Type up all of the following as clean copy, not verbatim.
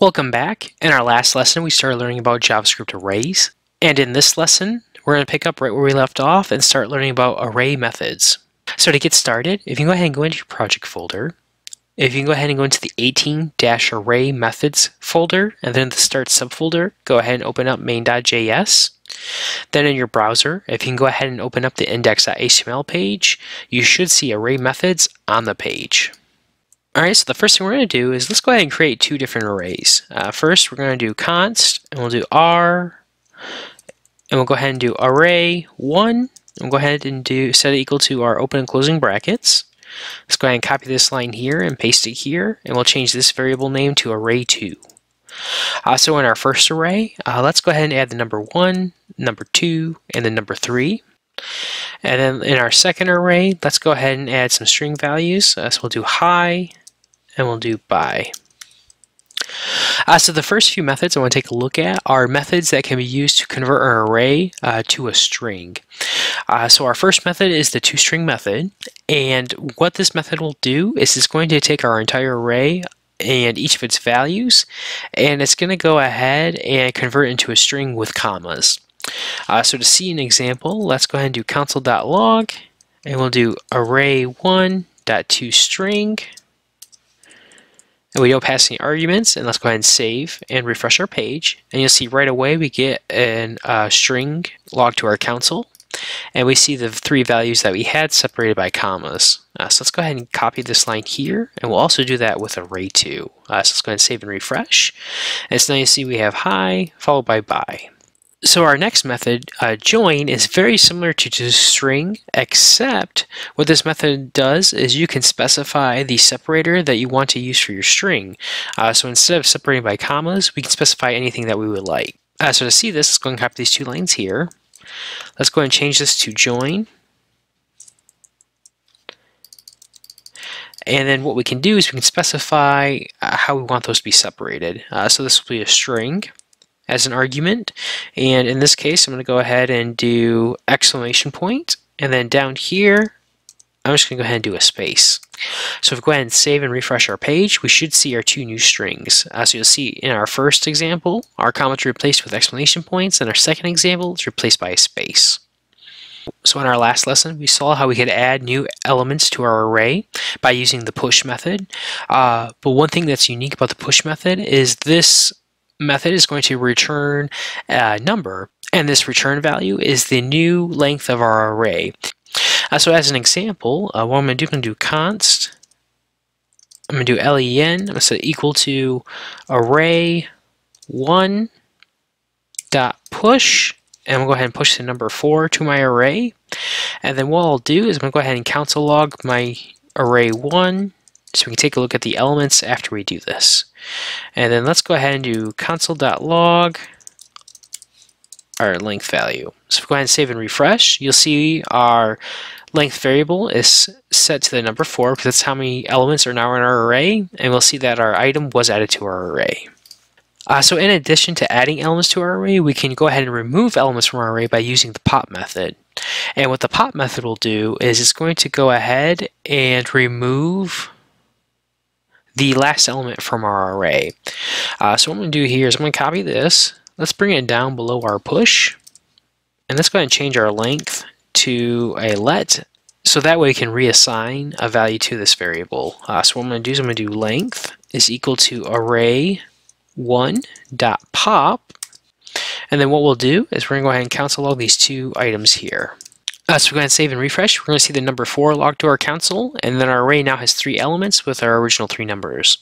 Welcome back. In our last lesson, we started learning about JavaScript arrays. And in this lesson, we're going to pick up right where we left off and start learning about array methods. So to get started, if you can go ahead and go into your project folder, if you can go ahead and go into the 18-array methods folder, and then the start subfolder, go ahead and open up main.js. Then in your browser, if you can go ahead and open up the index.html page, you should see array methods on the page. Alright, so the first thing we're going to do is let's go ahead and create two different arrays. First, we're going to do const, and we'll do r, and we'll go ahead and do array1, and we'll go ahead and do set it equal to our open and closing brackets. Let's go ahead and copy this line here and paste it here, and we'll change this variable name to array2. So in our first array, let's go ahead and add the number 1, number 2, and the number 3. And then in our second array, let's go ahead and add some string values. So we'll do hi, and we'll do bye. So the first few methods I want to take a look at are methods that can be used to convert an array to a string. So our first method is the toString method, and what this method will do is it's going to take our entire array and each of its values, and it's going to go ahead and convert into a string with commas. So to see an example, let's go ahead and do console.log, and we'll do array1.toString. And we don't pass any arguments, and let's go ahead and save and refresh our page, and you'll see right away we get a string logged to our console, and we see the three values that we had separated by commas. So let's go ahead and copy this line here, and we'll also do that with array2. So let's go ahead and save and refresh, and so now you see we have hi followed by bye. So our next method, join, is very similar to toString, except what this method does is you can specify the separator that you want to use for your string. So instead of separating by commas, we can specify anything that we would like. So to see this, let's go ahead and copy these two lines here. Let's go ahead and change this to join. And then what we can do is we can specify how we want those to be separated. So this will be a string as an argument, and in this case I'm going to go ahead and do exclamation point, and then down here I'm just going to go ahead and do a space. So if we go ahead and save and refresh our page, we should see our two new strings. So you'll see in our first example our comments are replaced with exclamation points, and our second example is replaced by a space. So in our last lesson, we saw how we could add new elements to our array by using the push method, but one thing that's unique about the push method is this method is going to return a number, and this return value is the new length of our array. So as an example, what I'm going to do, const, I'm going to do len, I'm going to set equal to array1.push, and we'll go ahead and push the number 4 to my array, and then what I'll do is I'm going to go ahead and console log my array1 so we can take a look at the elements after we do this. And then let's go ahead and do console.log our length value. So if we go ahead and save and refresh, you'll see our length variable is set to the number 4 because that's how many elements are now in our array, and we'll see that our item was added to our array. So in addition to adding elements to our array, we can go ahead and remove elements from our array by using the pop method. And what the pop method will do is it's going to go ahead and remove the last element from our array. So what I'm going to do here is I'm going to copy this. Let's bring it down below our push, and let's go ahead and change our length to a let, so that way we can reassign a value to this variable. So what I'm going to do is I'm going to do length is equal to array1.pop, and then what we'll do is we're going to go ahead and console log these two items here. So we're going to save and refresh. We're going to see the number 4 logged to our console, and then our array now has 3 elements with our original 3 numbers.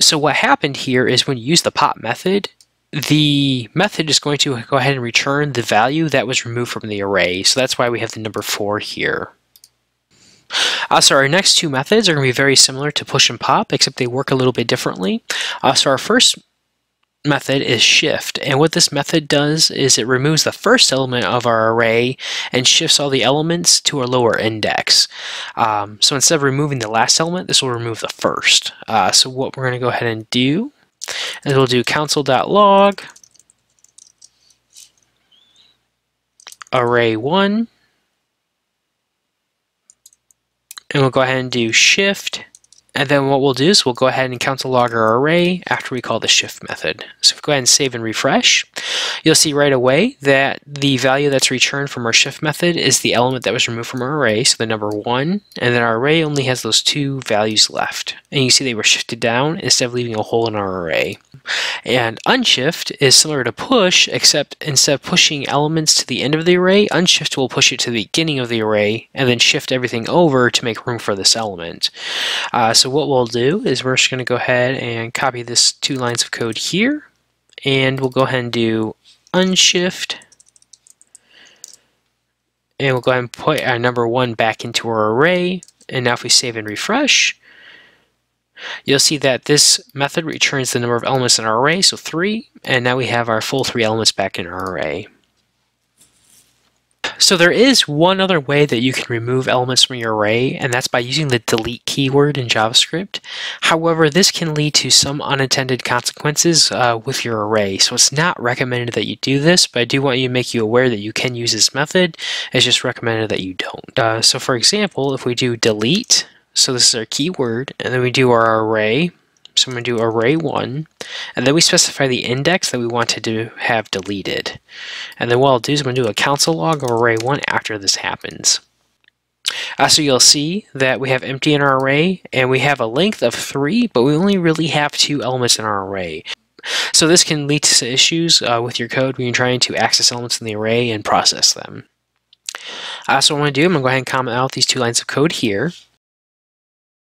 So what happened here is when you use the pop method, the method is going to go ahead and return the value that was removed from the array. So that's why we have the number 4 here. So our next two methods are going to be very similar to push and pop, except they work a little bit differently. So our first method is shift, and what this method does is it removes the first element of our array and shifts all the elements to a lower index. So instead of removing the last element, this will remove the first. So what we're going to go ahead and do is we'll do console.log array1, and we'll go ahead and do shift And then what we'll do is we'll go ahead and count to log our array after we call the shift method. So if we go ahead and save and refresh, you'll see right away that the value that's returned from our shift method is the element that was removed from our array, so the number 1, and then our array only has those 2 values left. And you see they were shifted down instead of leaving a hole in our array. And unshift is similar to push, except instead of pushing elements to the end of the array, unshift will push it to the beginning of the array and then shift everything over to make room for this element. So what we'll do is we're just going to go ahead and copy this 2 lines of code here, and we'll go ahead and do unshift, and we'll go ahead and put our number 1 back into our array. And now if we save and refresh, you'll see that this method returns the number of elements in our array, so 3, and now we have our full 3 elements back in our array. So there is one other way that you can remove elements from your array, and that's by using the delete keyword in JavaScript. However, this can lead to some unintended consequences with your array, so it's not recommended that you do this, but I do want you to make you aware that you can use this method. It's just recommended that you don't. So for example, if we do delete, so this is our keyword, and then we do our array, so I'm going to do array1, and then we specify the index that we wanted to have deleted. And then what I'll do is I'm going to do a console log of array1 after this happens. So you'll see that we have empty in our array, and we have a length of 3, but we only really have 2 elements in our array. So this can lead to issues with your code when you're trying to access elements in the array and process them. So what I'm going to do, I'm going to go ahead and comment out these 2 lines of code here.